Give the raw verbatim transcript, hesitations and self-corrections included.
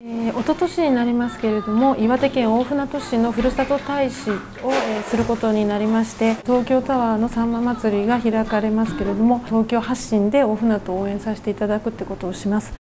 えー、一昨年になりますけれども、岩手県大船渡市のふるさと大使を、えー、することになりまして、東京タワーのさんま祭りが開かれますけれども、東京発信で大船渡を応援させていただくってことをします。